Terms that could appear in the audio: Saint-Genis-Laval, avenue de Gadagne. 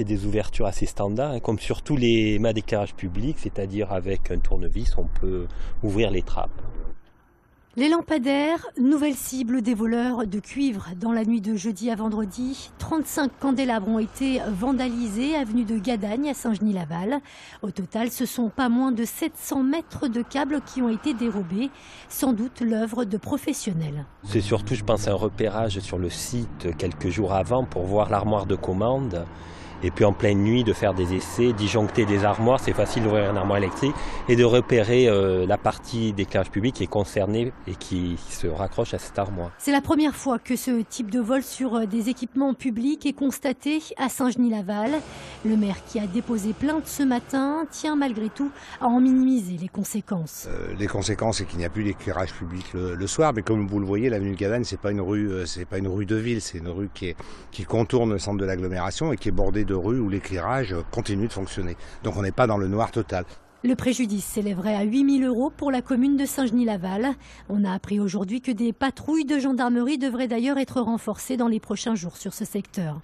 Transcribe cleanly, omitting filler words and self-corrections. c'est des ouvertures assez standards, hein, comme sur tous les mâts d'éclairage public, c'est-à-dire avec un tournevis, on peut ouvrir les trappes. Les lampadaires, nouvelle cible des voleurs de cuivre. Dans la nuit de jeudi à vendredi, 35 candélabres ont été vandalisés, avenue de Gadagne à Saint-Genis-Laval. Au total, ce sont pas moins de 700 mètres de câbles qui ont été dérobés, sans doute l'œuvre de professionnels. C'est surtout, je pense, un repérage sur le site quelques jours avant pour voir l'armoire de commande. Et puis en pleine nuit, de faire des essais, disjoncter des armoires, c'est facile d'ouvrir une armoire électrique et de repérer la partie d'éclairage public qui est concernée et qui se raccroche à cette armoire. C'est la première fois que ce type de vol sur des équipements publics est constaté à Saint-Genis-Laval. Le maire qui a déposé plainte ce matin tient malgré tout à en minimiser les conséquences. Les conséquences, c'est qu'il n'y a plus d'éclairage public le soir, mais comme vous le voyez, l'avenue de Gadagne, c'est pas une rue, c'est pas une rue de ville, c'est une rue qui contourne le centre de l'agglomération et qui est bordée de rues où l'éclairage continue de fonctionner. Donc on n'est pas dans le noir total. Le préjudice s'élèverait à 8 000 € pour la commune de Saint-Genis-Laval. On a appris aujourd'hui que des patrouilles de gendarmerie devraient d'ailleurs être renforcées dans les prochains jours sur ce secteur.